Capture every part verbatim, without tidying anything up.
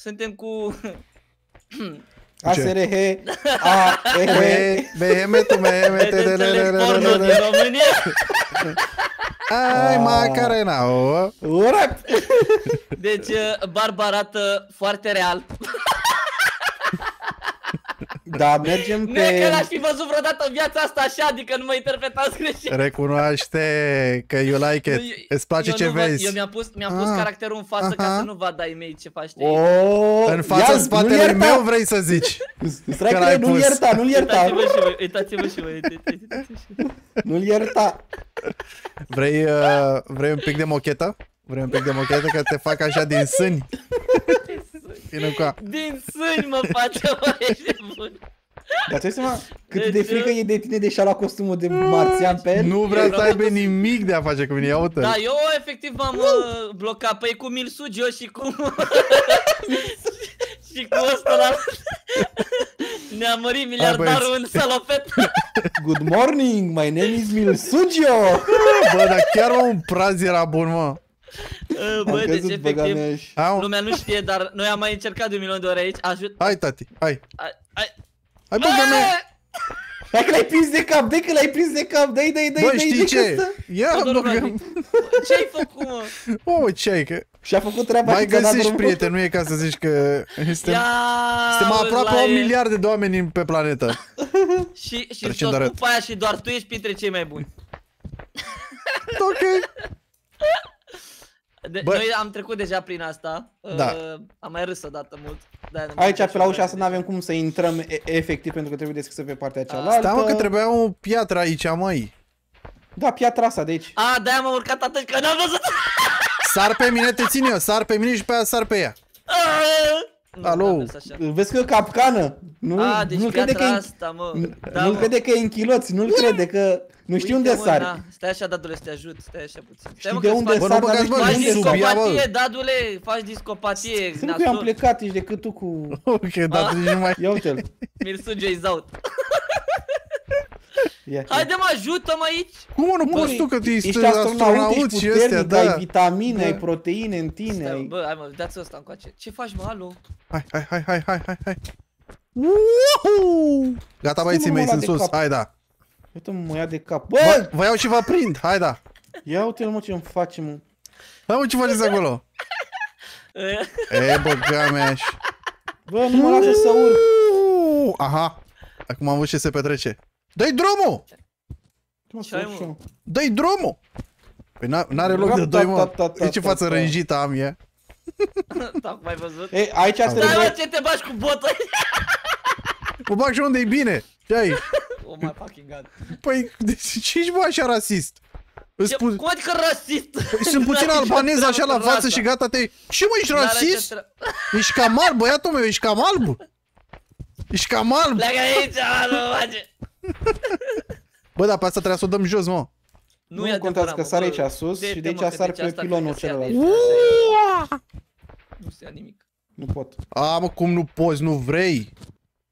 Suntem cu... A S R H A E Behemetul porno din România. Ai macarena. Deci Barba arată foarte real. Da, mergem pe... Nu e că l-aș fi văzut vreodată în viața asta așa, adică nu mă interpretați greșit. Recunoaște că you like it, eu, îți place ce vezi. Eu mi-am pus, mi-am pus ah, caracterul în față aha. ca să nu vadă ai mei ce faci. Oh, în fața ia, spatele meu vrei să zici. Străcule, nu-l ierta, nu-l ierta. Uitați-vă și voi, uitați-vă și voi. Nu-l ierta. Vrei, uh, vrei un pic de mochetă? Vrei un pic de mochetă că te fac așa din sâni? Din sâni mă face, mă, ești bun. Dar ți-ai seama cât de, de frică e de tine, deși a luat costumul de marțian pe el? Nu vreau eu să aibă rău. nimic de a face cu mine, iau-te. Da, eu efectiv m-am uh. blocat, păi cum îl sugi eu și cum... și cu ăsta la... Ne-a mărit miliardarul în salopet. Good morning, my name is Milsugio. Bă, dar chiar un praz era bun, mă. Bă, deci efectiv, lumea nu știe, dar noi am mai încercat de un milion de ori aici, ajut... Hai, tati, hai! Hai, hai! Hai, bă, Hai că l-ai prins de cap, de că l-ai prins de cap, dai, dai, dai, dai, știi ce? Ia, bă, ce-ai făcut, mă? O, ce-ai, că... Și-a făcut treaba și ți-a dat drumul. Mai găsești prieten, nu e ca să zici că... Suntem aproape un miliard de oameni pe planetă. Și tot după aia și doar tu ești printre cei mai buni. Ok. De, noi am trecut deja prin asta, da. uh, am mai râs odată mult. Aici pe la ușa asta nu avem cum să intrăm e efectiv pentru că trebuie deschisă pe partea cealaltă. Stai mă că trebuia o piatră aici, măi. Da, piatra asta de aici. A, de-aia m-am urcat atât că n-am văzut. Sar pe mine, te țin eu, sar pe mine și pe aia sar pe ea. Alo, vezi că capcană. Nu, a, deci nu crede că asta, mă. Da, nu crede că e în chiloți, nu-l crede că... Nu știu unde sar. Stai așa, dadule, să te ajut, stai așa puțin. Știi de unde sar, dar nu faci discopatie, dadule, faci discopatie. Sunt că am plecat, ești decât tu cu... Ok, dadule, nu mai... Ia uite-l. Mi-l suge, he's out. Haide mă, ajută-mă aici. Cum nu poți tu, că tu ești astronaut, ești puternic, ai vitamine, ai proteine în tine. Bă, hai mă, dați-o ăsta încoace. Ce faci mă, alo? Hai, hai, hai, hai, hai, hai, hai. Gata băieții mei, sunt sus, hai da. Uite mă, mă ia de cap. Bă, vă iau și vă prind, hai da. Ia uite-l mă ce-mi face mă. Hai mă, ce faceți acolo? E bă, gameaș. Bă, nu mă lasă să urc. Aha, acum am văzut ce se petrece. Dă-i drumul! Dă-i drumul! Păi n-are loc de doi mă. E ce față rânjită am e. T-am mai văzut. Ei, aici trebuie... Stai mă, ce te bagi cu botul? Mă bag și unde-i bine. Ce-ai? Oh my fucking god. Păi, deci ce ești bă așa rasist? Îți spun... Cum adică rasist? Păi, sunt puțin albanez așa la față și gata te... Ce mă, ești rasist? Ești cam alb, băiatul meu, ești cam alb? Ești cam alb? Pleacă aici, mă, face. Bă, dar pe asta trebuie să o dăm jos, mă. Nu, nu contează că sar aici sus și de aici sar pe pilonul celălalt. Nu se ia nimic. Nu pot. A, mă, cum nu poți, nu vrei?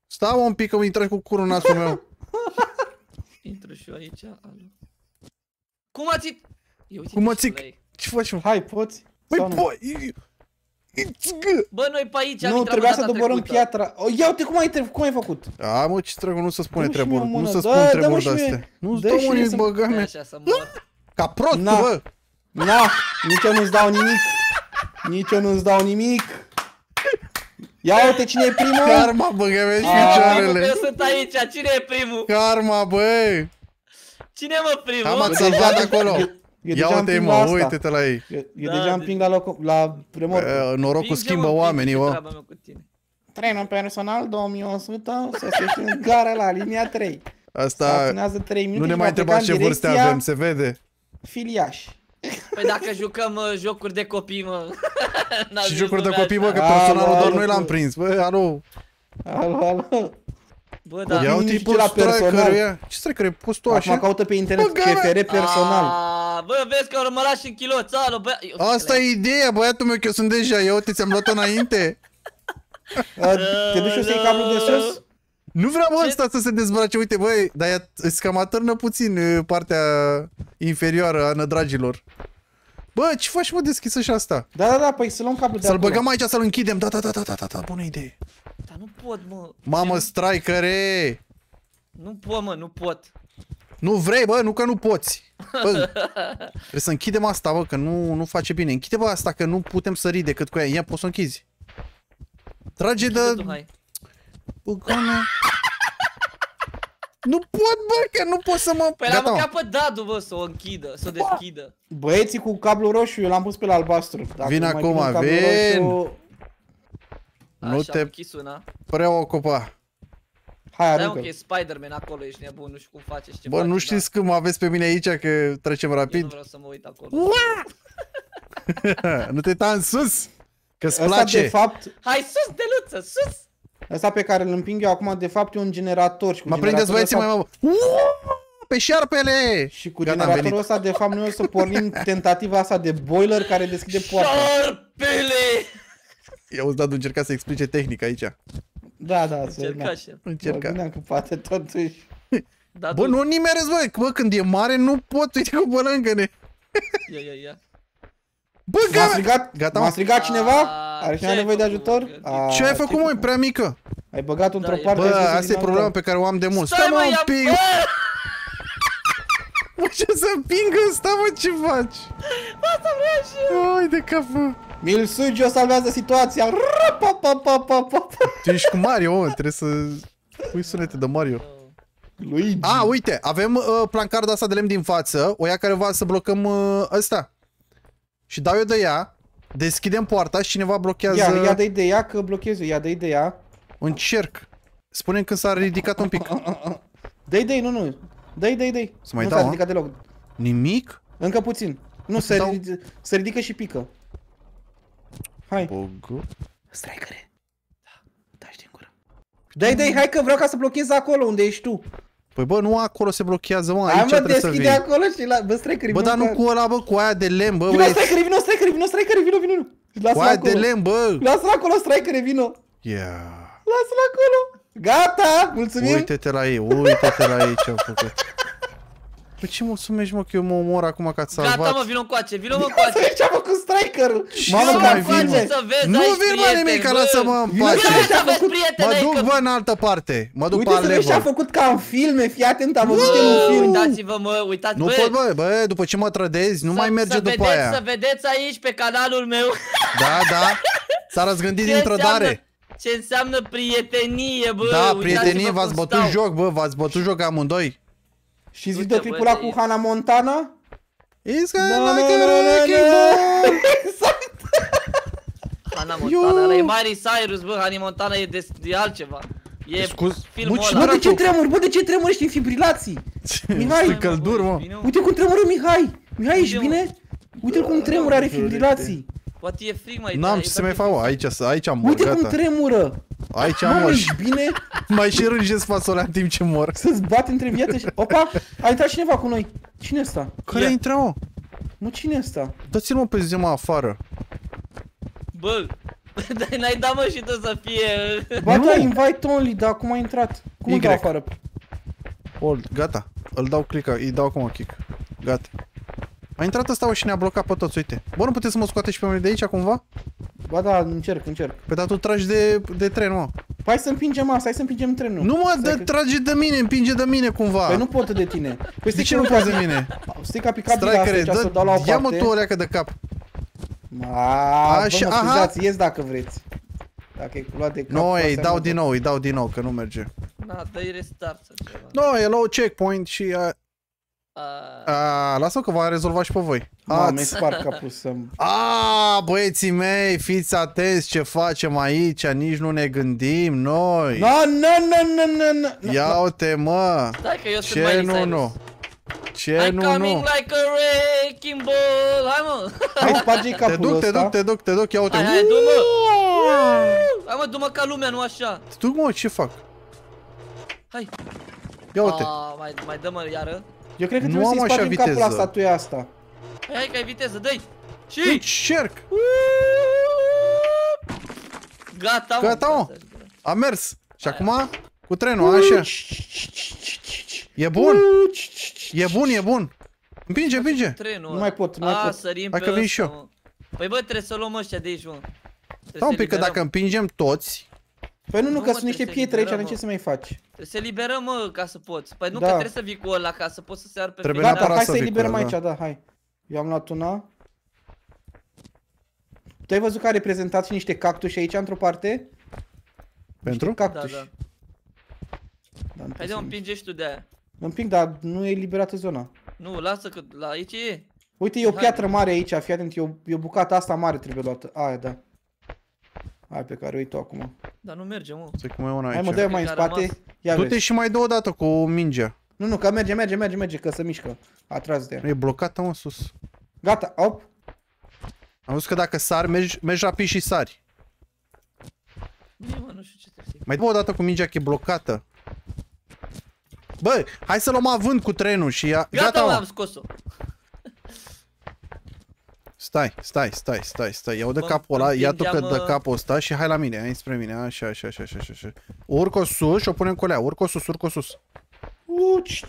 Stau un pic că mi-i treci cu curul în nasul meu. Intră și eu aici. Cum a țip? Cum a țip? Ce faci? Hai, poți? Păi, poți! Bă, noi pe aici am intrat. Nu, trebuia să doborâm piatra. Ia uite cum ai trecut, cum ai făcut? A, mă, ce trebuie, nu se spune treburi, nu se spune treburi de-astea. Nu-ți dă unii băgame. Ca prost, bă! Na, nici eu nu-ți dau nimic. Nici eu nu-ți dau nimic. Ia uite cine e primul! Karma, bă, că vezi picioarele! Eu sunt aici, cine e primul? Karma, băi! Cine mă primul? Am ați salvat acolo! Ia uite-i mă, uite-te la ei! Eu deja împing la remorcă. Norocul schimbă oamenii, mă! Trenul personal două mii o sută, sosește în gara la linia trei. Asta, nu ne mai întrebați ce vârste avem, se vede! Filiaș! Păi dacă jucăm jocuri de copii, mă. Și jocuri de copii, mă, că personalul doar noi l-am prins. Bă, alo. Alo, alo. Bă, da. Ia uite-i personal. Ce strecăre pus tu așa? Acum caută pe internet F F R personal. Bă, vezi că mă lași în kiloț, alo. Asta e ideea, băiatul meu, că eu sunt deja. Ia uite, ți-am luat-o înainte. Te duci o să iei cablul de sus? Nu vreau ăsta să se dezbrace, uite băi, dar ea îți cam atârnă puțin partea inferioară a nădragilor. Bă, ce faci, mă, deschisă și asta? Da, da, da, păi să luăm capul de acolo. Să-l băgăm aici, să-l închidem. Da, da, da, da, da, da, da, bună idee. Dar nu pot, mă. Mamă, strikere! Nu pot, mă, nu pot. Nu vrei, bă, nu că nu poți. Bă, trebuie să închidem asta, bă, că nu, nu face bine. Închide, bă, asta, că nu putem sări decât cu ea. Ia, poți să o închizi. Trage de... Nu pot, bă, că nu pot să mă... Păi l-am mâncat pe Dadu, bă, să o închidă, să o deschidă. Băieții cu cablul roșu, eu l-am pus pe la albastru. Dacă vin acum, vin! Roșu... Nu așa, te preocupa. Hai, aruncă. Stai, ok, Spider-Man acolo, ești nebun, nu știu cum faci, ce bă, faci, nu știți da. Că mă aveți pe mine aici, că trecem rapid? Eu nu vreau să mă uit acolo. Nu te uita în sus, că-ți place. De fapt... Hai sus, Deluță, sus! Asta pe care îl împing eu acum, de fapt, e un generator. Și cu mă prindeți băieții mai mult. Pe șarpele! Și cu gata, generatorul ăsta, de fapt, noi o să pornim tentativa asta de boiler care deschide poarta. Șarpele! I-au dat, încerca să explice tehnic aici. Da, da, încerca și încerca. Bă, cu poate totuși. Da, bă, nu nimerez, bă, bă, când e mare nu pot, uite cu bălângă-ne. Ia, ia, ia. Bă, m-a strigat, gata, m-a strigat cineva? Are cineva nevoie de ajutor? Ce ai făcut, măi, prea mică? Ai băgat într-o parte. Bă, asta e problema pe care o am de mult. Stai, mă, un pic. Mă, ce să împingă ăsta, mă, ce faci? Asta vreau și eu. Ai de capul. Mi-l sugi, o salvează situația. Tu ești cu Mario, mă, trebuie să pui sunete de Mario. Luigi. A, uite, avem plancarda asta de lemn din față, o ia care va să blocăm ăsta. Și dau eu de ea, deschidem poarta și cineva blochează... Ia, ia dă-i de ea, că blochezi eu, ia dă-i de ea. Încerc. Spune-mi când s-a ridicat un pic. Dă-i, dă-i, nu, nu. Dă-i, dă-i, dă-i. Să mai nu dau, s-a ridicat deloc. Nimic? Încă puțin. Nu, se, dau... ridic, se ridică și pică. Hai. Bogu. Stricăre. Da, dai-și din gură. Dă-i, dă-i, hai că vreau ca să blochezi acolo unde ești tu. Păi bă, nu acolo se blochează, mă, aici trebuie să vii. Hai, mă, deschide acolo și la... Bă, Striker, bă, dar nu cu ăla, bă, cu aia de lemn, bă, băieți. Vino, Striker, vino, Striker, vino, Striker, vino, vino, vino. Cu aia de lemn, bă. Lasă-l acolo, Striker, vino. Yeah. Lasă-l acolo. Gata, mulțumim. Uite-te la ei, uite-te la ei ce-au făcut. Păi ce mulțumești, mă, că eu mă omor acum că ați salvat. Gata, mă, vino încoace, vino, mă, încoace. Ia să ce-a făcut Striker-ul. Mamă, mai vin. Nu vin, mă, nimic, lasă-mă în pace. Mă duc, bă, în altă parte. Mă duc pe alt level. Uite-te ce-a făcut ca în filme, fii atent, am văzut în film. Uitați-vă, mă, uitați, bă. Nu pot, bă, bă, după ce mă trădezi, nu mai merge după aia. Să vedeți aici, pe canalul meu. Da, da, s-a răzgândit din trădare. Ce înseamnă prietenie, bă. Da, prietenie, v-ați bătut joc, bă, v-ați bătut joc amândoi. Și zi de clipul ăla cu Hannah Montana? Exact! Hannah Montana, ăla e Miley Cyrus, bă, Hannah Montana e de altceva. E filmul ăla. Bă, de ce tremuri, bă, de ce tremuri, ești în fibrilații? Mihai! Uite cum tremură Mihai! Mihai, ești bine? Uite cum tremură, are fibrilații. Poate e frig, mai. N-am ce să mai fac, aici am mor, gata. Uite cum tremură! Aici am mor. Ești bine? Mai și rângesc fasolea în timp ce mor. Să-ți bat între viață și... Opa! A intrat cineva cu noi. Cine ăsta? Care intra, mă? Mă, cine ăsta? Dă-ți-l, mă, pe zi, mă, afară. Bă, n-ai dat, mă, și tu să fie... Bă, da, invite only, dar cum a intrat? Cum îl dau afară? Hold, gata. Îl dau click, îi dau acum click. Gata. A intrat ăsta, o, și ne-a blocat pe toți, uite. Bă, nu puteți să mă scoateți și pe mine de aici, cumva? Ba da, încerc, încerc. Păi dar tu tragi de, de tren, mă. Hai să împingem asta, hai să împingem trenul. Nu, mă, dă, că... trage de mine, împinge de mine, cumva. Păi nu pot de tine. Păi de ce nu poți de mine? Stai ca picat de asta, deci să dau la o parte. Ia, mă, tu o leacă de cap. Aaaa, vă mă scuzați, ies dacă vreți. Dacă e luat de cap. No, ei, dau din nou, îi dau din nou, că nu merge. Na, dă-i restart sau ceva. No, e low checkpoint și... Aaaa, lasă-o că v-am rezolvat și pe voi. Mamă, spart capul să-mi... Aaaa, băieții mei, fiți atenți ce facem aici, nici nu ne gândim noi. Na, na, na, na, na. Ia uite, mă. Stai că eu sunt Miley Cyrus. Ce nu, nu. Ce nu, nu. I'm coming like a wrecking ball. Hai, mă. Hai, sparge-i capul ăsta. Te duc, te duc, te duc, te duc, ia uite. Hai, hai, du-mă. Hai, mă, du-mă ca lumea, nu așa. Te duc, mă, ce fac? Hai. Ia uite. Mai dă-mă iară. Eu cred că trebuie să-i spargem capul la statuia asta. Hai, hai că ai viteză, dă-i! Și... încerc! Gata, mă! Gata, mă! A mers! Și acum, cu trenul, așa. E bun! E bun, e bun! Împinge, împinge! Nu mai pot, nu mai pot. Hai că vin și eu. Păi bă, trebuie să luăm ăștia de aici, mă. Stai un pic, că dacă împingem toți... Păi nu, nu, că sunt niște pietre aici, aici, ce să mai faci? Să liberăm, mă, ca să poți. Păi nu, da, că trebuie să vii cu ăla ca să poți să se arpe. Trebuie neapărat, da, hai să vii liberăm cu ăla, aici, da, hai. Eu am luat una. Tu ai văzut că a reprezentat și niște cactuși aici, într-o parte? Pentru? Niște cactuși. Da, da. Da, hai de împingești tu de aia. Împing, dar nu e liberată zona. Nu, lasă că la aici e. Uite, e o piatră mare aici, fii atent, e o, e o bucată asta mare trebuie luată. Aia, da. Hai pe care o iei tu acum. Dar nu merge, mă. Să cum e una aici. Hai mă, dă mai în spate. Du-te și mai dă o dată cu mingea. Nu, nu, că merge, merge, merge, merge, că se mișcă. Atras de ea. E blocată, mă, sus. Gata, op. Am văzut că dacă sari, mergi, mergi rapid și sari. Bine, mă, nu știu ce trebuie. Mai dă o dată cu mingea, că e blocată. Bă, hai să luăm avânt cu trenul și ia... Gata, gata, am scos-o. Stai, stai, stai, stai, stai, iau de capul ăla, ia tu că dă capul ăsta și hai la mine, hai spre mine, așa, așa, așa, așa, așa. Urcă sus și o punem colea, urcă sus, urcă sus.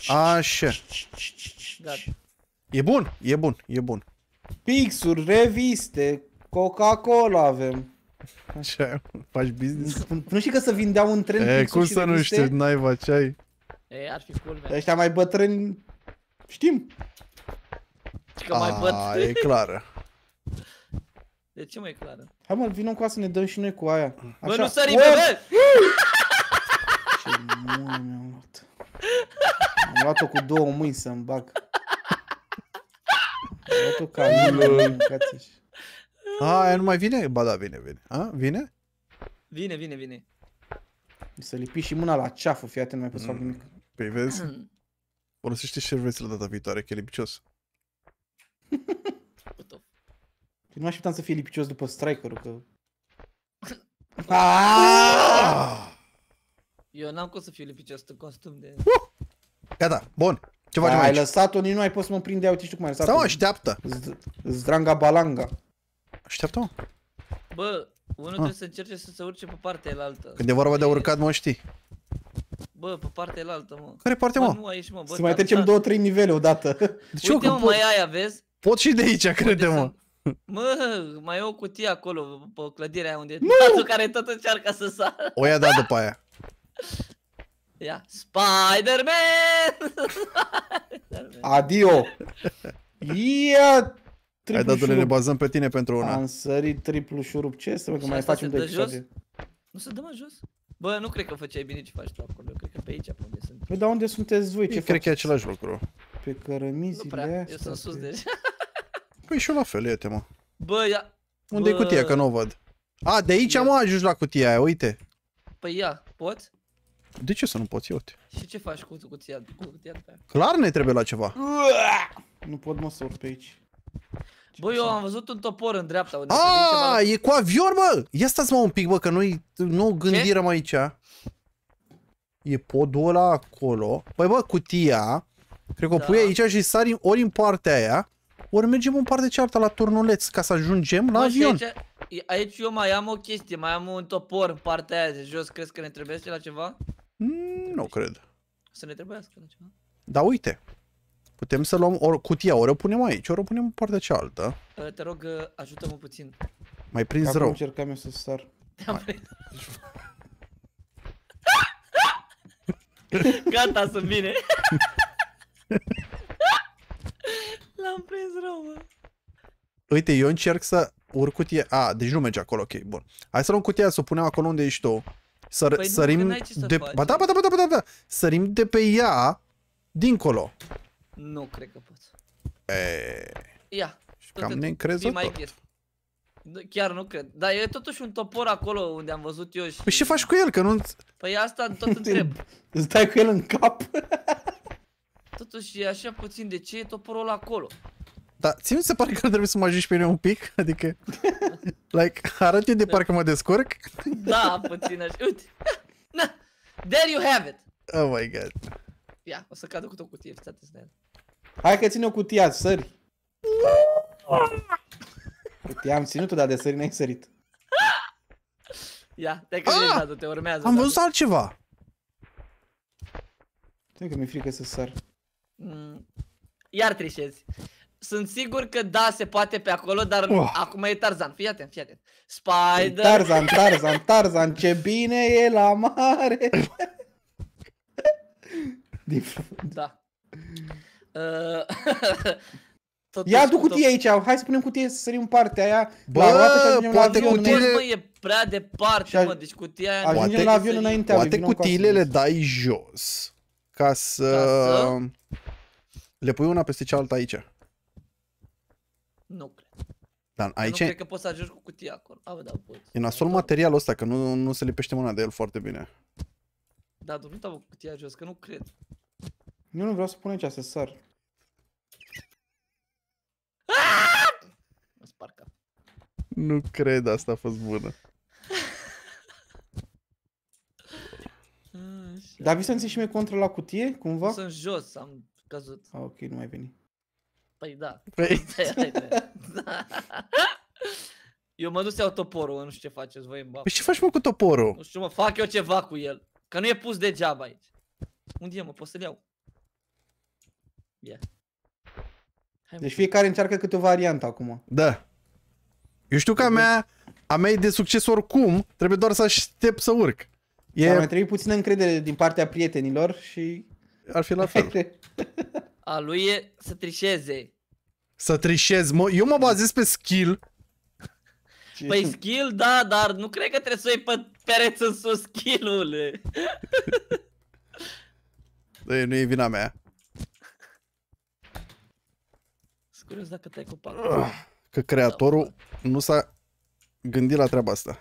Așa. E bun, e bun, e bun. Pixuri, reviste, Coca-Cola avem. Așa, faci business? Nu știi că să vindeau un tren pixuri și reviste? Cum să nu știu, naiba, ce ai? E, ar fi culmea. Ăștia mai bătrâni, știm. Că mai băt. A, e clară. De ce mai clară? Hai mă, vină cu aia să ne dăm și noi cu aia. Așa. Bă, nu sări, bă, bă! Ce mâini mi-am luat. Am luat-o cu două mâini să-mi bag. Am luat-o ca mâini. A, aia nu mai vine? Ba da, vine, vine. A, vine? Vine, vine, vine. Să lipi și mâna la ceafă, fii atent, nu mai poți să fac nimic. Păi vezi? Folosește șervețele data viitoare, că e lipicios. Nu mă așteptam să fie lipicios după striker-ul, că... Eu n-am cum să fiu lipicios în costum de... Gata, bun. Ce facem aici? Ai lăsat-o, nici nu ai poți să mă prinde, uite, știu cum ai lăsat-o. Sau așteaptă. Zdranga balanga. Așteaptă-mă. Bă, unul trebuie să încerce să se urce pe partea elaltă. Când e vorba de urcat, mă știi. Bă, pe partea elaltă, mă. Care parte, mă? Să mai trecem două, trei nivele odată. Uite, mă, mai aia, vezi? Pot și de aici, crede-mă. Mă, mai e o cutie acolo, pe clădirea aia unde e tațul care tot încearcă să sară. O ia da după aia. Ia, Spider-Man! Adio! Ia! Hai datule, ne bazăm pe tine pentru una. Am sărit triplu șurub, ce să mă, că mai facem de episoade. Nu se dă mai jos? Bă, nu cred că făceai bine ce faci tu acolo, cred că pe aici, pe unde sunt. Păi, dar unde sunteți voi? Ce cred că e același lucru. Pe cărămizile astea. Eu sunt sus deja. Păi și eu la fel, iete, mă. Bă, ia... Unde-i cutia, că nu o văd? A, de aici am ajuns la cutia aia, uite. Păi ia, poți? De ce să nu poți, iute? Și ce faci cu cutia aia? Clar ne trebuie la ceva. Nu pot, mă, să urc pe aici. Bă, eu am văzut un topor în dreapta. Aaa, e cu avion, bă! Ia stați, mă, un pic, bă, că noi nu gândirăm aici. E podul ăla acolo. Păi, bă, cutia... Cred că o pui aici și sari ori în partea aia, ori mergem în partea cealaltă la turnuleț ca să ajungem la avion. Aici, aici eu mai am o chestie, mai am un topor în partea aia de jos, crezi că ne trebuie la ceva? Mm, nu cred. Să ne trebuiască la ceva? Da, uite, putem să luăm or, cutia, ori o punem aici, ori o punem în partea cealaltă. Te rog, ajută-mă puțin. Mai prins rău. Acum încercam eu să sar. Te-am prins. Gata, sunt bine. L-am prins rău, mă. Uite, eu încerc să urc cutia. A, deci nu merge acolo, ok, bun. Hai să luăm cutia, să o punem acolo unde ești tu. Să păi sărim nu, să de... Ba da, ba da, ba da, ba da. Sărim de pe ea dincolo. Nu cred că poți. Eee... Ia. Cam neîncrezător. Chiar nu cred. Dar e totuși un topor acolo unde am văzut eu și... Păi ce faci cu el, că nu... Păi asta tot întreb. Îți dai cu el în cap? Totuși e așa puțin, de ce e toporul ăla acolo? Da, ți nu se pare că trebuie să mă ajungi pe mine un pic? Adică, like, arăt eu de parcă mă descurc? Da, puțin așa, uite! There you have it! Oh my god! Ia, o să cadă cu o cutie, stai atent. Hai că ține o cutie, azi sări! Uite, am ținut-o, dar de sări n-ai sărit. Ia, te-ai căzut, te urmează. Am văzut altceva! Stai că mi-e frică să sar. iar trișezi. Sunt sigur că da, se poate pe acolo, dar oh. acum e Tarzan. Fii atent, fii atent. Spider. Tarzan, Tarzan, Tarzan, ce bine e la mare. Da. Ia du cutie aici, hai să punem cutie să sărim partea aia. Bă, la roată și poate la avion, cutiile... mă, e prea departe, mă, deci cutia aia... Ajungem poate... la avion înainte. Poate cutiile le dai jos. Ca să... Ca să... Le pui una peste cealaltă aici. Nu cred. Dar aici... Nu cred că poți să ajungi cu cutia acolo. A, bă, da, poți. E nasol materialul ăsta, că nu, nu se lipește mâna de el foarte bine. Da, nu te-am făcut cutia jos, că nu cred. Eu nu vreau să pun aici, să sar. Mă sparcă. Nu cred, asta a fost bună. Dar vi să-mi ții și mie contra la cutie, cumva? Sunt jos, am căzut. Ah, ok, nu mai veni. Păi da. Păi. Eu mă duc să iau toporul, nu știu ce faceți voi. Păi ce faci, mă, cu toporul? Nu știu, mă, fac eu ceva cu el. Că nu e pus degeaba aici. Unde e, mă, pot să-l iau? Ia. Hai, deci fiecare încearcă câte o variantă acum. Da. Eu știu că a mea, a mea e de succes oricum, trebuie doar să aștept să urc. E... Da, mai trebuie puțină încredere din partea prietenilor și... Ar fi la fel. A lui e să trișeze. Să trișez, mă. Eu mă bazez pe skill. Păi skill, da, dar nu cred că trebuie să iei pe pereți în sus skill-ul. Nu e vina mea. Sunt curios dacă te-ai copat. Că creatorul nu s-a gândit la treaba asta.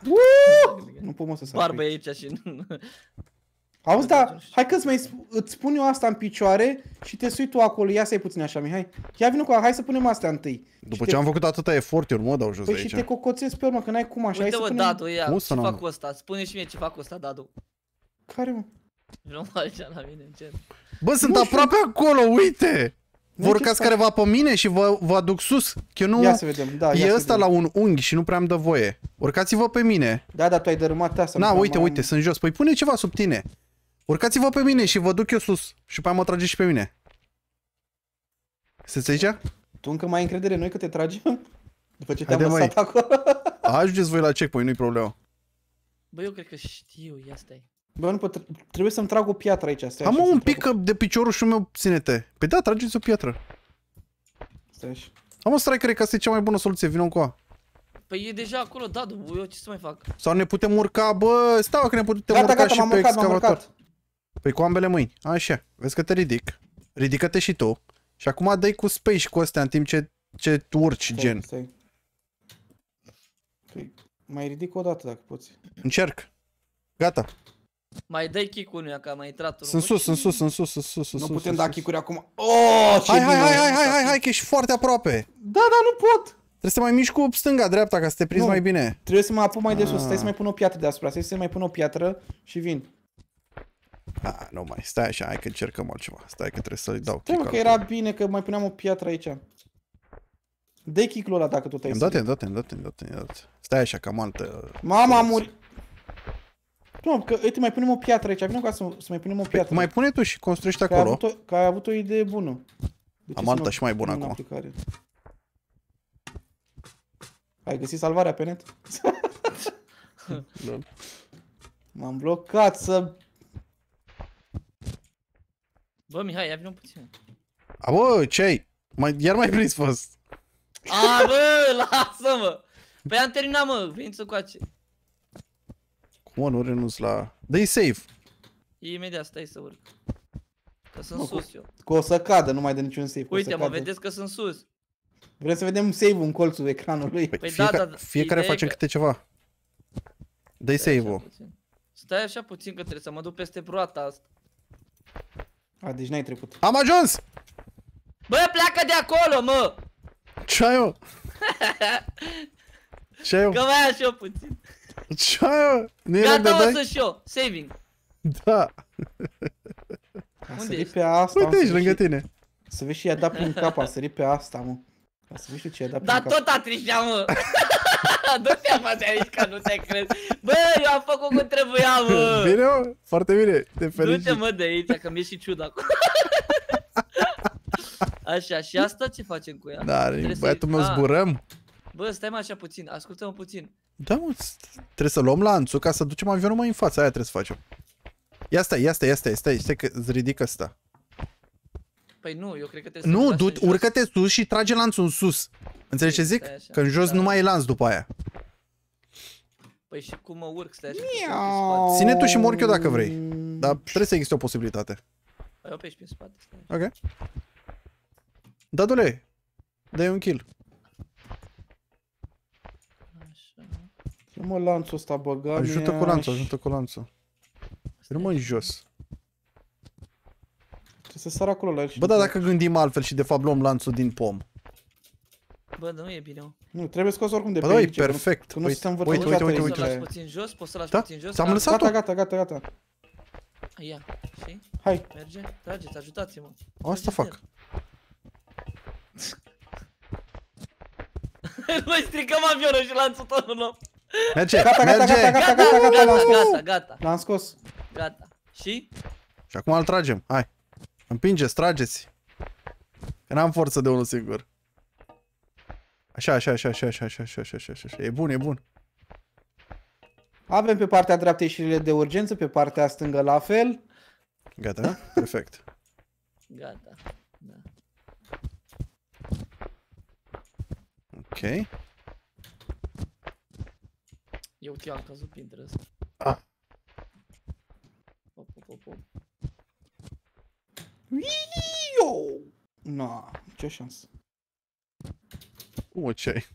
Nu pot, mă, să s-a Barba e aici și... Auzi, da, hai că îți spun eu asta în picioare și te sui tu acolo. Ia să-i puțin așa, Mihai. Ia vină cu aia, hai să punem astea întâi. După ce am făcut atâta efort, eu nu mă dau jos de aici. Păi și te cocoțezi pe urmă, că n-ai cum așa. Uite, mă, Dadu, ia, ce fac cu ăsta? Spune și mie ce fac cu ăsta, Dadu. Care, mă? Vreau aici la mine, încet. Bă, sunt aproape acolo, uite! Vă urcați careva pe mine și vă, vă aduc sus. Că eu nu... Ia să vedem, da, ia e ăsta la un unghi și nu prea am dă voie. Urcați-vă pe mine. Da, dar tu ai dărâmat asta. Na, uite, uite, sunt jos. Păi pune ceva sub tine. Urcați-vă pe mine și vă duc eu sus. Și pe aia mă trageți și pe mine. Sunteți aici? Tu încă mai ai încredere în noi că te tragem? După ce te-am lăsat acolo? Ajungeți voi la checkpoint, nu-i problema. Bă, eu cred că știu, ia stai. Bă, nu pot, trebuie să-mi trag o piatră aici. Stai, am un pic de piciorușul meu, ține-te. Păi da, trageți o piatră. Stai așa. Am o strike, cred că asta e cea mai bună soluție, vină cu a. Păi e deja acolo, da, eu ce să mai fac? Sau ne putem urca, bă, stau că ne putem gata, urca gata, și pe excavator. Păi cu ambele mâini, așa, vezi că te ridic. Ridică-te și tu. Și acum dai cu space cu astea în timp ce, ce tu urci, stai, gen. Stai. Păi, mai ridic o dată dacă poți. Încerc. Gata. Mai dai kick-ul unuia, că a mai intrat unul. Sunt sus, sunt sus, sunt sus, sunt sus, sus. Nu putem da kick-uri acum. Oh, hai, hai, hai, hai, hai, hai, hai, că ești foarte aproape. Da, da, nu pot. Trebuie să mai miști cu stânga, dreapta, ca să te prinzi mai bine. Trebuie să mă apuc mai de sus, stai să mai pun o piatră deasupra, stai să mai pun o piatră și vin. Ah, nu mai, stai așa, hai că încercăm altceva. Stai că trebuie să-i dau kick-ul. Trebuie că era bine, că mai puneam o piatră aici. Dă-i kick-ul ăla dacă tot ai să... Da-te, da-te, da-te, da-te. Stai așa, cam altă... Mama, muri. Nu, că uite, mai punem o piatră aici, vină ca să, să mai punem o piatră. Mai pune tu și construiești că acolo. Ai avut o, că ai avut o idee bună. Am alta și mai bună acum. Aplicare? Ai găsit salvarea pe net? M-am blocat să... Bă, Mihai, ia vină puțin. A, bă, ce ai? Mai, iar mai prins fost. A, bă, lasă-mă! Păi am terminat, mă, vin să coace. Mă, nu renunț la... Dă-i save! Imediat, stai să urc. Că sunt mă, sus eu. Că o să cadă, nu mai dă niciun save. Uite, mă, cadă. Vedeți că sunt sus. Vrem să vedem save-ul în colțul ecranului. Păi, păi fiecare, da, da, fiecare facem că... câte ceva. Dă-i save-ul. Stai așa puțin că trebuie să mă duc peste broata asta. A, deci n-ai trecut. Am ajuns! Bă, pleacă de acolo, mă! Ce-ai-o? Ce-ai-o? Că mai așa puțin. Ce aia? Gata, o sunt și eu. Saving. Da. A sărit pe asta. Uite aici, lângă tine. Să vezi și i-a dat prin cap, a sărit pe asta, mă. A să vezi și ce i-a dat prin cap. Dar tot a trișea, mă. Du-te a față aici, că nu te crezi. Bă, eu am făcut cum trebuia, mă. Bine, mă? Foarte bine. Te felicit. Du-te, mă, de aici, că mi-e și ciuda acum. Așa, și asta ce facem cu ea? Da, băiatul meu, zburăm. Bă, stai mai așa puțin, ascultă-mă puțin. Da, mă, trebuie să luăm lanțul ca să ducem avionul mai în față, aia trebuie să facem. Ia stai, ia stai, ia stai, stai, stai că îți ridic ăsta. Păi nu, eu cred că trebuie să... Nu, urcă-te sus și trage lanțul în sus. Înțelegi ce zic? Că în jos nu mai e lanț după aia. Păi și cum mă urc, stai așa. Ține tu și mă urc eu dacă vrei. Dar trebuie să existe o posibilitate. Păi opești prin spate, stai. Ok. Da, dule, dă-i un kill. Mă, lanțul ăsta băgat. Ajută cu lanțul, ajută cu lanțul. Rămân în jos. Trebuie să sar acolo la el. Bă, da, dacă gândim altfel și de fapt luăm lanțul din pom. Bă, nu e bine. Nu, trebuie scos oricum de pe aici. Bă, e perfect. Uite, uite, uite, uite. Poți să lași puțin jos, poți să lași puțin jos. Ți-am lăsat-o. Gata, gata, gata. Ia, știi? Hai. Merge, trageți, ajutați-mă. Asta fac. Noi stricăm avionul și lanțul tot în loc. Merge, gata, merge. Gata, gata, gata, gata, gata, gata, gata, gata. L-am scos. Gata. Și? Și acum îl tragem, hai. Împingeți, trageți. Că n-am forță de unul singur. Așa, așa, așa, așa, așa, așa, așa, așa, așa. E bun, e bun. Avem pe partea dreaptă ieșirile de urgență, pe partea stângă la fel. Gata, perfect. Gata, da. Ok. Eu chiar am cazut printre ăsta. Ah. Op, op, op, op. Na, ce șansă. Cum ce ai?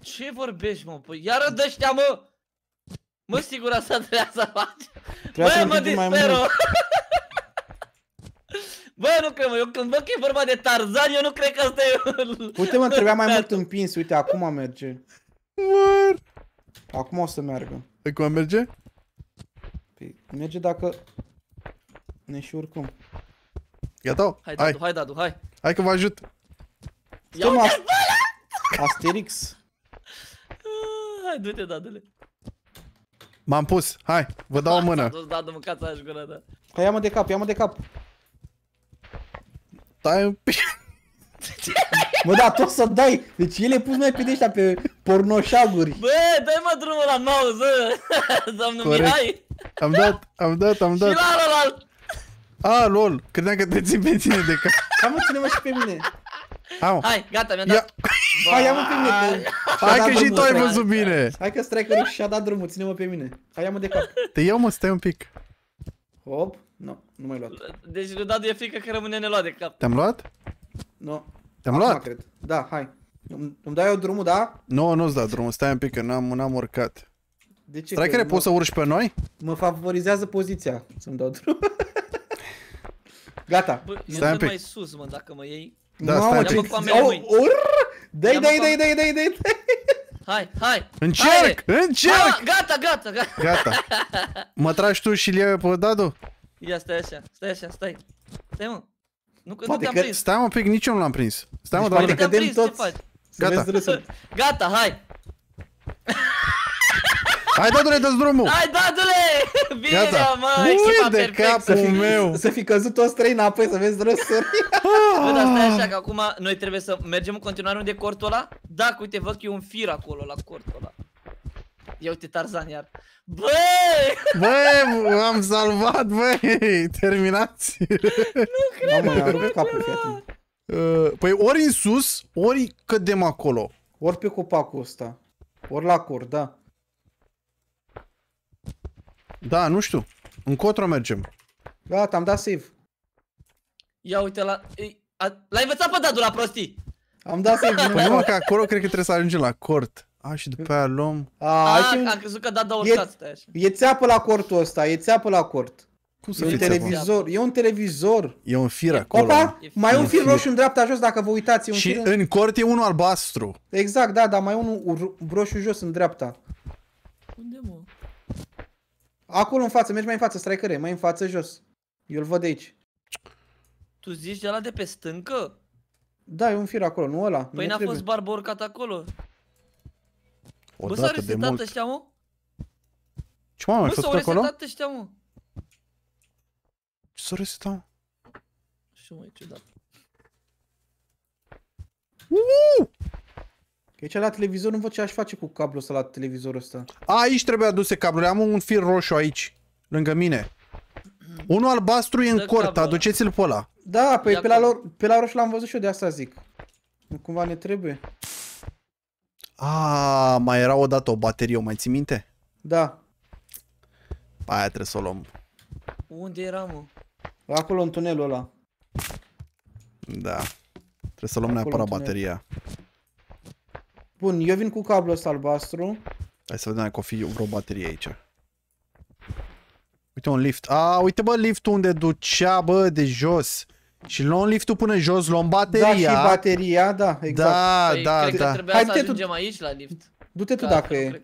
Ce vorbești, mă? Păi iară dă-știa, mă! Mă, sigur asta trebuia să faci. Bă, mă disperă! Bă, nu cred, mă, eu când văd că e vorba de Tarzan, eu nu cred că asta e... Uite, mă, trebuia mai mult împins, uite, acum merge. Măr! Acum o să meargă. Acum merge? Păi, merge dacă... ne și urcăm. Gata? Hai, Dadu, hai, Dadu, hai! Hai că vă ajut! Ia uite-ți băla! Asterix! Hai, du-te, Dadule! M-am pus, hai, vă dau o mână! S-a dus, Dadu, mâncați aia și gura, da! Hai, ia-mă de cap, ia-mă de cap! Dai un pic. Mă, da, tu o să dai. Deci el e pus mai pe de-aștia, pe pornoșaguri. Bă, dai mă drumul la mouse, doamnul Mihai. Am dat, am dat, am dat. Și la ălălalt. A, lol, credeam că te țin pe tine de cap. Hai mă, ține-mă și pe mine. Hai, gata, mi-a dat. Hai, ia-mă pe mine. Hai că și tu ai văzut bine. Hai că strikerul și-a dat drumul, ține-mă pe mine. Hai, ia-mă de cap. Te iau, mă, stai un pic. Hop. Nu, nu m-ai luat. Deci lui Dadu e frică că rămâne neluat de cap. Te-am luat? Nu. Te-am luat? Cred. Da, hai. Îmi dai eu drumul, da? Nu, nu-ți da drumul, stai un pic că n-am urcat. De ce? Stai că poți să urci pe noi? Mă favorizează poziția să-mi dau drumul. Gata. Stai un pic. Mai sus, mă, dacă mă iei. Da, stai un pic. Dai, dai, dai, dai, dai, dai. Hai, hai! Încerc! Încerc! Gata, gata, gata. Gata. Mă tragi tu și-l iei pe Dadu? Ia, stai așa, stai așa, stai. Stai, mă. Nu, nu te-am prins. Stai, mă, pic, nici eu nu l-am prins. Stai, mă, doar că te-am prins, ce faci? Gata. Gata, hai. Hai, Dadule, dă-ți drumul. Hai, Dadule! Bine, mă, echipa perfect. Să fi, să fi căzut toți trei înapoi, să vezi răsări. Bă, dar stai așa, că acum noi trebuie să mergem în continuare unde e cortul ăla. Dacă, uite, văd că e un fir acolo, la cortul ăla. Ia uite Tarzan iar. Bă! Bă, am salvat, bă! Terminați! Nu cred, mă, nu cred! Păi ori în sus, ori cădem acolo. Ori pe copacul ăsta. Ori la cor, da. Da, nu știu. Încotro mergem. Gata, am dat save. Ia uite la... L-ai învățat pe Dadu la prostii! Am dat save. Păi numai că acolo cred că trebuie să ajungem la cort. A, și după aia luăm... Am crezut că Dada a urcat, stai așa. E țeapă la cortul ăsta, e țeapă la cort. Cum să fie țeapă? E un televizor. E un fir acolo. Opa, mai e un fir roșu în dreapta jos, dacă vă uitați. Și în cort e unul albastru. Exact, da, dar mai e unul roșu jos în dreapta. Unde, mă? Acolo în față, mergi mai în față, stricăre, mai în față jos. Eu-l văd de aici. Tu zici de ăla de pe stâncă? Da, e un fir acolo, nu ăla. Păi n-a fost Barba urcat acolo. Bă, s-au resetat ăștia, mă? Ce m-am mai făcut acolo? Bă, s-au resetat ăștia, mă? Ce s-au resetat, mă? Și mă, e ciudat. Uuu! Că aici la televizor nu văd ce aș face cu cablul ăsta la televizorul ăsta. Aici trebuie aduse cablurile. Am un fir roșu aici, lângă mine. Unul albastru e în cort, aduceți-l pe ăla. Da, pe, pe, la lor, pe la roșu l-am văzut și eu, de asta zic. Cumva ne trebuie. A, mai era odată o baterie, o mai ții minte? Da. Pe aia trebuie să o luăm. Unde era, mă? Acolo în tunelul ăla. Da. Trebuie să luăm acolo neapărat bateria. Bun, eu vin cu cablul ăsta albastru. Hai să vedem dacă o fi vreo baterie aici. Uite un lift. A, uite bă liftul unde ducea, bă, de jos. Și luăm liftul până jos, luăm bateria. Da, și bateria, da, exact. Da, păi, da, cred da. Că trebuia hai, să ajungem tu... aici la lift. Du-te tu dacă e.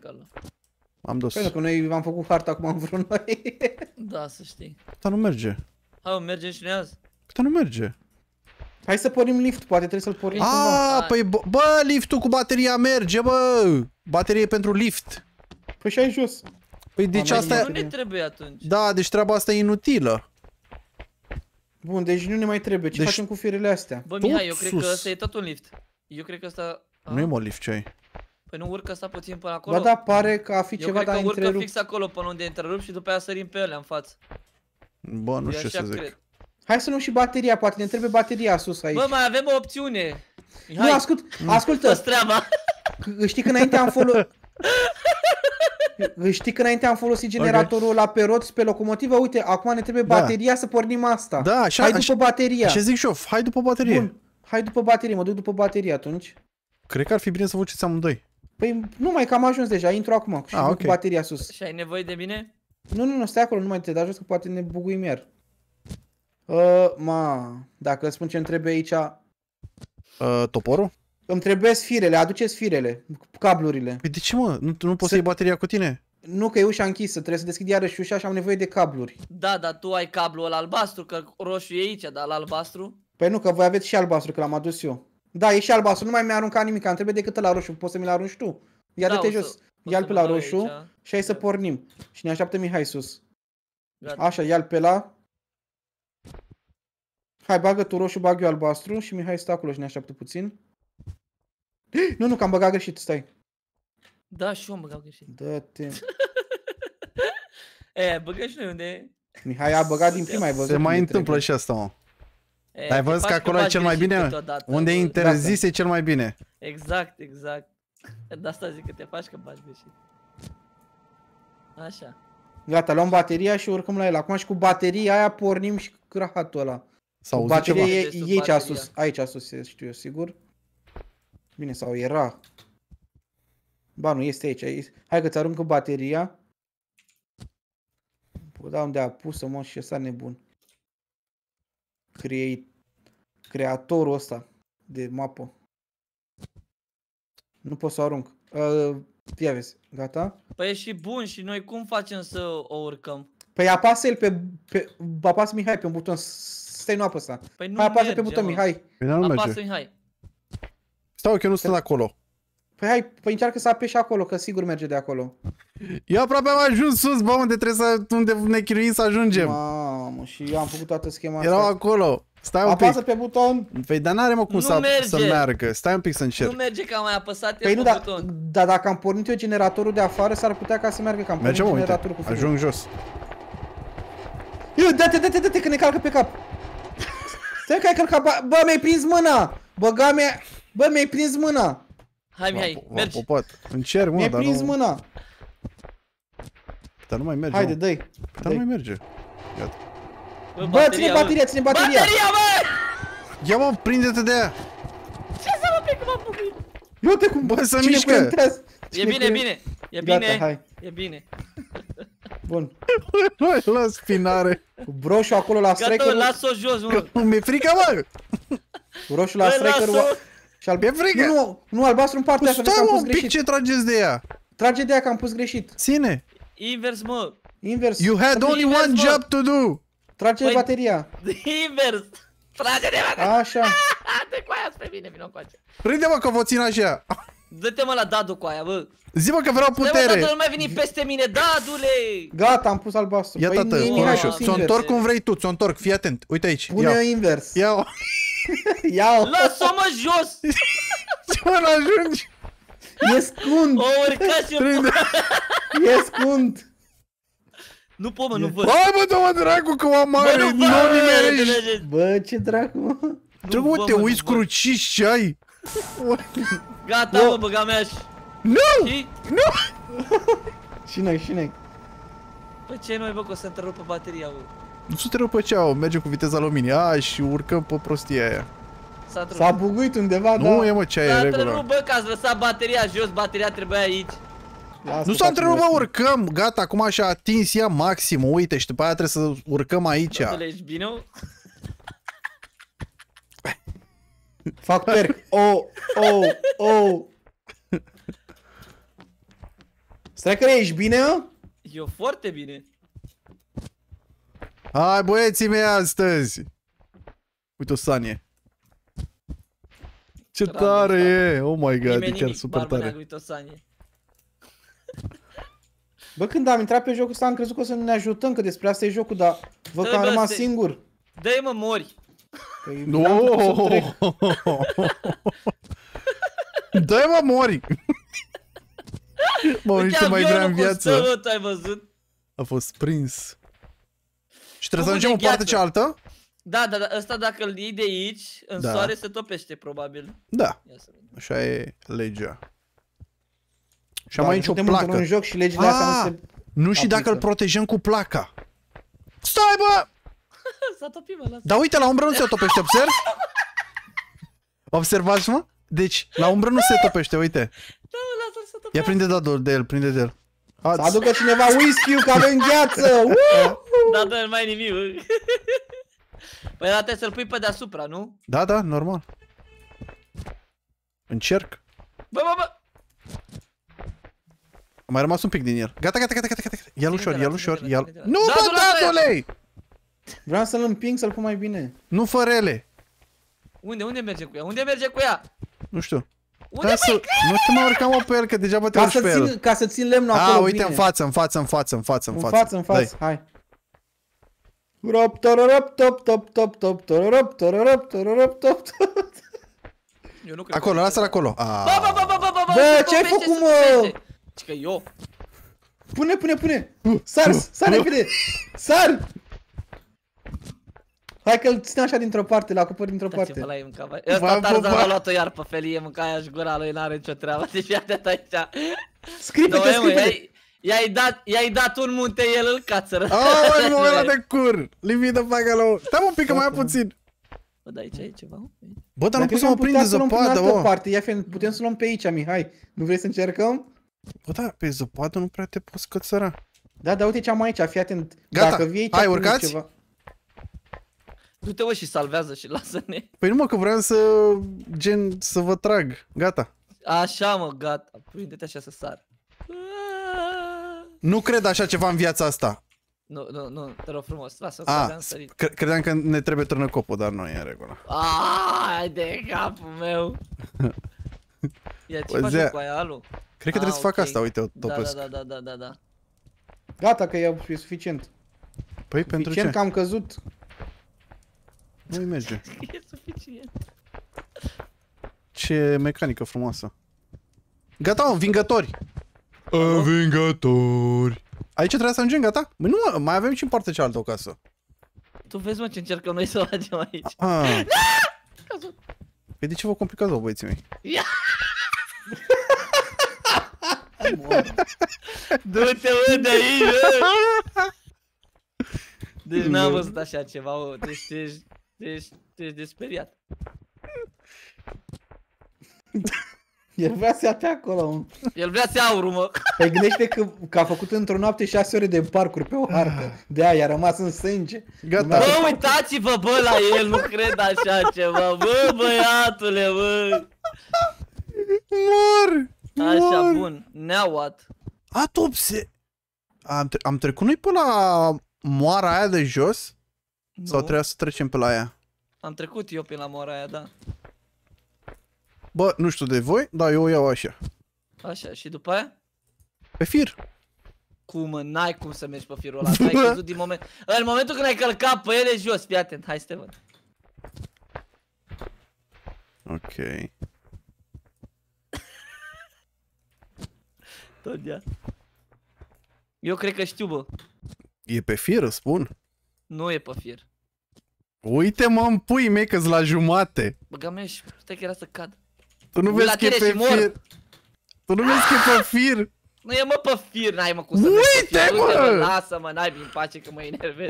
Am dus. Pentru că noi v-am făcut harta acum în vreun noi. Da, să știi. Dar nu merge. Hai, merge și noi azi. Dar nu merge. Hai să pornim lift, poate trebuie să-l pornim. Ah, păi bă, bă, liftul cu bateria merge, bă. Baterie pentru lift. Păi și ai jos. Păi deci am asta... Nu ne trebuie atunci. Da, deci treaba asta e inutilă. Bun, deci nu ne mai trebuie. Ce deci... facem cu firele astea? Bă, Mihai, eu sus. Cred că ăsta e tot un lift. Eu cred că ăsta... Nu e mă lift, ce ai? Păi nu urcă asta puțin până acolo? Ba da, pare că a fi eu ceva, dar întrerup. Eu cred că urcă fix acolo până unde întrerup și după aia sărim pe ele în față. Bă, nu eu știu ce să zic. Cred. Hai să luăm și bateria, poate ne trebuie bateria sus aici. Bă, mai avem o opțiune. Hai. Nu, ascult, ascultă. Știi că înainte am folosit... Știi că înainte am folosit generatorul okay. la pe roți, pe locomotivă. Uite, acum ne trebuie bateria da. Să pornim asta. Da, așa, hai după bateria. Ce zic și eu, hai după baterie. Bun, hai după baterie, mă duc după baterie atunci. Cred că ar fi bine să vă uciți amândoi. Păi nu mai că am ajuns deja, intru acum și ah, okay. cu bateria sus. Și ai nevoie de mine? Nu, nu, nu, stai acolo, nu mai te da jos că poate ne buguim iar. Uh, ma, dacă îți spun ce îmi trebuie aici... Uh, toporul? Îmi trebuie firele, aduceți firele, cablurile. Păi de ce mă? Nu, nu poți să iei bateria cu tine? Nu, că e ușa închisă, trebuie să deschid iarăși ușa și am nevoie de cabluri. Da, dar tu ai cablul ăla albastru, că roșu e aici, dar la albastru? Păi nu, că voi aveți și albastru, că l-am adus eu. Da, e și albastru, nu mai mi-a aruncat nimic, îmi trebuie decât la roșu, poți să mi-l arunci tu. Ia da, de te jos, ia-l pe la roșu aici. Și hai să pornim. Și ne așteaptă Mihai sus. Gata. Așa, ia-l pe la... Hai, bagă tu roșu, bag eu albastru și Mihai stă acolo și ne așteaptă puțin. Nu, nu, că am băgat greșit, stai. Da, și eu am băgat greșit. Da-te. E, băgă și noi unde e. Mihai a băgat din prima, ai văzut. Se mai întâmplă și asta, mă. Ai văzut că acolo e cel mai bine? Unde e interzis e cel mai bine. Exact, exact. De asta zic că te faci că bagi greșit. Așa. Gata, luăm bateria și urcăm la el. Acum și cu bateria aia pornim și crahatul ăla. Sau bateria e aici sus, aici sus, știu eu sigur. Bine, sau era. Ba, nu, este aici. Hai că-ți aruncă bateria. Da, unde a pus-o, mă, și ăsta nebun. Creat... Creatorul ăsta de mapă. Nu pot să o arunc. Uh, ia vezi, gata? Păi e și bun și noi cum facem să o urcăm? Păi apasă el pe... pe apasă Mihai pe un buton. Stai, nu apăsa. Păi nu hai, apasă merge, pe buton, mă. Mihai. Păi nu apasă merge. Mihai. Stau că eu nu sunt acolo. Păi hai, păi încearcă să apeși acolo, că sigur merge de acolo. Eu aproape am ajuns sus, bă, unde trebuie să, unde ne chinuim să ajungem. Mamă, și eu am făcut toată schema asta. Erau acolo, stai un pic. Apasă pe buton. Păi dar n-are mă cum să meargă, stai un pic să încerc. Nu merge că am mai apăsat eu pe buton. Dar dacă am pornit eu generatorul de afară, s-ar putea ca să meargă, că am pornit generatorul cu fără. Ajung jos. Eu, dă-te, dă-te, dă-te, că ne calcă pe cap. Stai că ai călcat, bă, mi-ai prins mâna. Băga mea. Bă, mi-ai prins mâna! Hai, Mihai, mergi! Încerc, mă, mi-ai prins nu... mâna! Dar nu mai merge, haide, dă-i! Dar nu mai merge! Gata. Bă, bă, ține bateria, ține bateria! Bateria, bă! Ia, mă, prinde-te de aia! Ce să mă prind cum am făcut? Eu te cum, bă, să mișcă! E bine, e bine! E bine! Gata, e bine! Bun. La spinare! Cu broșu acolo la striker... Gata, las-o jos, mă! Mi-e frică, mă! Cu roșu la striker... Și alb... frică. Nu, nu, nu, albastru în partea asta, că am pus greșit. Stai un pic, ce trageți de ea? Trage de ea că am pus greșit. Ține. Invers, mă. Invers. You had only invers, one mă. Job to do. Trage păi... bateria. Invers. Trage de bateria. Așa. Te coaia-ți pe mine, vină coace. Prinde-mă că vă țin așa. Dă-te mă la Dadu cu aia, bă. Zi-mă că vreau putere. Stai mă, Dadu, nu mai veni peste mine, Dadule. Gata, am pus albastru. Ia, păi, tată, ți-o întorc cum vrei tu, ți-o întorc, fii atent. Uite aici. Pune-o invers. Ia-o. Ia-o! Lasă-mă jos! Ce mă ajungi? E scund! O urca și eu! E scund! Nu pot, mă, nu văd! Hai, mă, dă-mă, dracu, că m-am mare! Nu nimerești! Bă, ce dracu, mă! Ce, mă, te uiți cruciși ce ai? Gata, mă, băga mea și... Nu! Nu! Șinec, șinec! Păi ce noi, bă, că o să întrerupă bateria, bă! Nu se trebuie pe ceau, mergem cu viteza luminii, a, și urcăm pe prostia aia. S-a buguit undeva, da? Nu e, mă, ce e regulă. S-a întrerupt, bă, că ați lăsat bateria jos, bateria trebuia aici. Nu s-a întrerupt, bă, urcăm, gata, acum și-a atins ea maxim, uite, și după aia trebuie să urcăm aici. Nu înțelegi bine? Fac perc, oh, oh, oh. Stai că ești bine, mă? Eu foarte bine. Hai, băieții mei, astăzi! Uite o sanie. Ce Bravo, tare e! Oh my god, nimeni, e chiar super Barba tare. Uite o sanie. Bă, când am intrat pe jocul ăsta, am crezut că o să ne ajutăm, că despre asta e jocul, dar văd că am rămas te... singur. Dă-i, mă, mori! Păi, no! Dă-i, mă, mori! Mă, niște mai grea în viață. Sălut, ai văzut? A fost prins. Și trebuie să ajungem în partea cealaltă? Da, da, da, ăsta dacă îl iei de aici, în da. Soare se topește, probabil. Da, așa e legea. Și am da, aici o placă. Un joc și legile astea nu se... Nu și aplică. Dacă îl protejăm cu placa. Stai, bă! S-a topit, mă, lasă. Dar uite, la umbră nu se topește, observ? Observați, mă? Deci, la umbră nu se topește, uite. Da, lasă-l să topește. Ia prinde de, de el, prinde de el. Să aducă cineva whisky-ul, că avem gheață! Da, da, mai nimic. Păi da, trebuie să-l pui pe deasupra, nu? Da, da, normal. Încerc. Bă, bă, bă! A mai rămas un pic din el. Gata, gata, gata, gata, gata. Ia-l ușor, ia-l ușor, ia-l... Nu, bă, datule! Vreau să-l împing, să-l pun mai bine. Nu fă rele. Unde, unde merge cu ea? Unde merge cu ea? Nu știu. Unde să... Nu te mai urcam pe el, că deja bă te urci pe el. Ca să țin lemnul acolo. A, uite, bine. În față, în față, în față, în față, în față. În față, în față, hai. Rop, tororop, top, top, top, top, tororop, tororop, tororop, top, top. Eu nu cred. Acolo, lasă-l acolo. Ba, ba, ba, ba, ba, ba, bă, ce ai făcut, mă? Că eu. Pune, pune, pune. Sar, sar repede. Sar. Hai că îl ține așa dintr-o parte, l-a acopăr dintr-o parte. Ăsta Tarzan a luat-o iar pe felie, mânca aia și gura lui, n-are nicio treabă, deci ia de-a ta aici. Scripete, scripete! I-ai dat, i-ai dat un munte, el îl cațără. Aaa, mă, ăla de cur! Limita pagalo! Stai un pic, că mai ia puțin! Bă, dar aici e ceva? Bă, dar nu pot să mă prind de zăpadă, bă! Putem să luăm pe aici, Mihai. Nu vrei să încercăm? Bă, dar pe zăpadă nu prea te poți cățăra. Da, dar uite ce am aici, fii atent. Gata, hai, urcați? Du-te, mă, și salvează și lasă-ne. Păi nu, mă, că vreau să... gen, să vă trag. Gata. Așa, mă, gata. Prinde-te așa să sar. Nu cred așa ceva în viața asta. Nu, nu, nu, te rog frumos. Lasă-o să am sărit. Credeam că ne trebuie târnăcopul, dar nu e în regulă. Aaaa, de capul meu. Ia, ce faci cu aia, alu? Cred că trebuie să fac asta, uite, o topesc. Da, da, da, da, da. Gata, că e suficient. Păi, pentru ce? Suficient că am căzut. Nu-i merge. E suficient. Ce mecanică frumoasă. Gata, mă, învingători. Învingători. Aici trebuie să ajungem, gata? Bă, nu, mă, mai avem și în partea cealaltă o casă. Tu vezi, mă, ce încercăm noi să facem aici. Ah. Păi de ce vă complicați, bă, băieții mei? Du-te, mă, de aici, mă. Deci n-am văzut așa ceva, o, deci ești, ești, ești desperiat. El vrea să ia pe acolo, mă. El vrea să ia aurul, mă. Păi gândește că, că a făcut într-o noapte șase ore de parcuri pe o hartă. De-aia i-a rămas în sânge. Gata. Bă, uitați-vă, bă, la el, nu cred așa ceva, bă, băiatule, bă. Mor, mor. Așa, bun, neauat. Atopse. Am, tre am trecut noi până la... Moara aia de jos? Nu. Sau trebuia să trecem pe la aia? Am trecut eu pe la moara aia, da. Bă, nu știu de voi, dar eu o iau așa. Așa, și după aia? Pe fir. Cum, n-ai cum să mergi pe firul ăla, ai căzut din moment... În momentul când ai călcat pe ele jos, fii atent, hai să te văd. Ok. Tot ea. Eu cred că știu, bă. E pe fir, spun? Nu e pe fir. Uite, mă, în pui mei că-s la jumate. Băga mea și putea că era să cad. Tu nu vezi că e pe fir. Tu nu vezi că e pe fir. Nu e, mă, pe fir, n-ai, mă, cum să vezi pe fir. Uite, mă, lasă-mă, n-ai bine pace că mă enervez.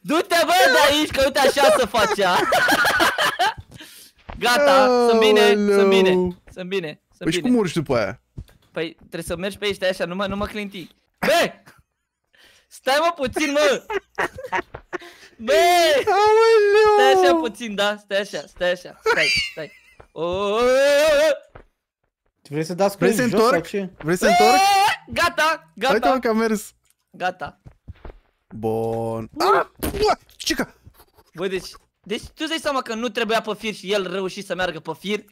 Du-te, bă, de aici, că uite așa să facea. Gata, sunt bine, sunt bine, sunt bine. Păi și cum urci după aia? Păi trebuie să mergi pe aici, stai așa, nu mă, nu mă clinti. Bă! Stai, mă, puțin, mă! Bă! Stai așa puțin, da? Stai așa, stai așa, stai, stai. Vrei să dați screen jos sau ce? Vrei să întorc? Gata, gata. Uite-mă că a mers. Gata. Bun. Bă, deci, deci tu îți dai seama că nu trebuia pe fir și el reuși să meargă pe fir?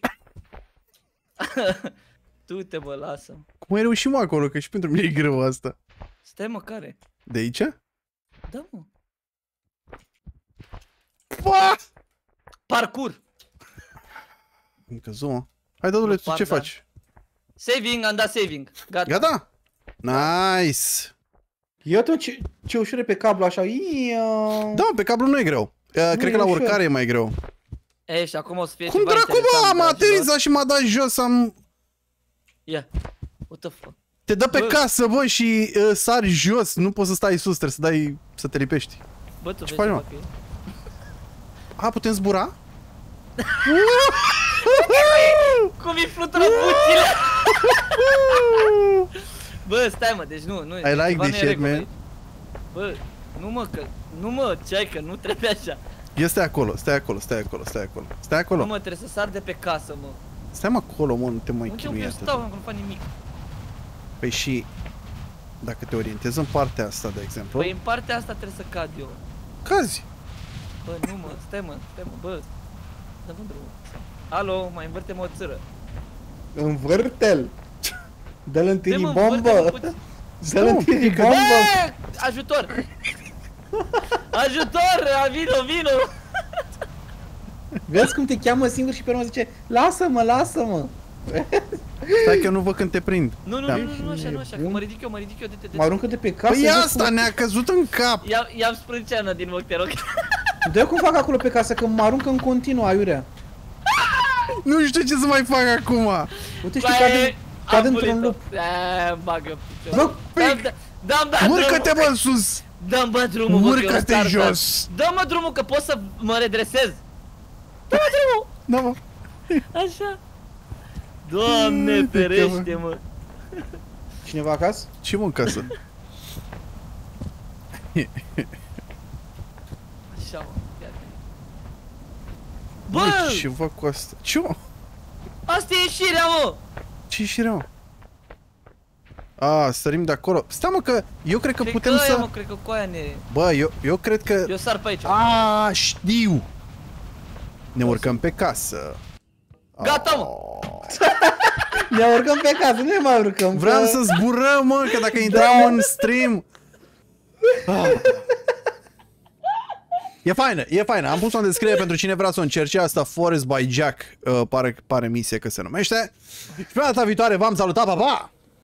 Tu te, bă, lasă. Cum ai reușit, mă, acolo? Că și pentru mine e greu asta. Stai, mă, care? De aici? Da, mă. Pua! Parcur! Încă zoom. Hai, dă-dule, tu ce faci? Saving, am dat saving. Gata? Gata? Nice! Eu atunci ce ușură pe cablu așa. Da, pe cablu nu e greu. Cred că la urcare e mai greu. E, și acum o să fie ceva interesant. Cum dracu, bă, am aterizat și m-a dat jos, am... Ia, what the fuck? Te dă pe casă, bă, și uh, sari jos, nu poți să stai sus, trebuie să dai, să te lipești. Bă, tu ce vezi, mă? A, putem zbura? Cum îi flutură buțile! Bă, stai, mă, deci nu, nu, I like this shit, man. Bă, nu, mă, că, nu, mă, ce ai, că nu trebuie așa. Eu stai acolo, stai acolo, stai acolo, stai acolo, stai acolo. Nu, mă, trebuie să sar de pe casă, mă. Stai, mă, acolo, mă, nu te mai chinui asta. Nu stau, mă, că nu fac nimic. Păi și... dacă te orientezi în partea asta, de exemplu... Păi în partea asta trebuie să cad eu. Cazi! Bă, nu, mă, stai, mă, stai, mă, bă. Dă-mă drumul. Alo, mai învârte-mă o țără. Învârte-l! Dă-l în tiri bombă! Dă-l în tiri bombă! Bă! Ajutor! Ajutor! Vino, vino! Vezi cum te cheamă singur și pe urmă zice: lasă-mă, lasă-mă! Stai că nu văd când te prind. Nu, nu, nu, nu, așa, nu, așa, mă ridic eu, mă ridic eu, de te... Mă aruncă de pe casă. Păi asta, ne-a căzut în cap! I-am sprânceană din loc, te rog. Dă-i cum fac acolo pe casă, că mă aruncă în continuu, aiurea. Nu știu ce să mai fac acum. Uite, știu, cad într-un lup. Aaa, bagă piciorul. Urcă-te, mă, în sus! Dă-mi, bă, drumul, mă, că eu start. Dă-mă drumul, că pot să mă redresez. Dă-mă drumul! Da, mă. Așa. Doamne, ferește, mă. Cineva acasă? Ce, mă, în casă? Așa, mă, iată. Bă! Ce fac cu asta? Ce, mă? Asta e ieșirea, mă! Ce ieșirea, mă? A, sărim de acolo. Stai, mă, că eu cred că cred putem că aia, să... Mă, cred că cu aia ne... Bă, eu, eu cred că... Eu sar pe aici. A, știu! Ne urcăm pe casă. Gata, mă! Ne urcăm pe casă, nu ne mai urcăm. Vreau că... să zburăm, mă, că dacă intrăm în stream... Ah. E faină, e faină. Am pus-o în descriere pentru cine vrea să o încerce. Asta, Forest by Jack, uh, pare, pare misie că se numește. Și pe data viitoare v-am salutat, pa, pa!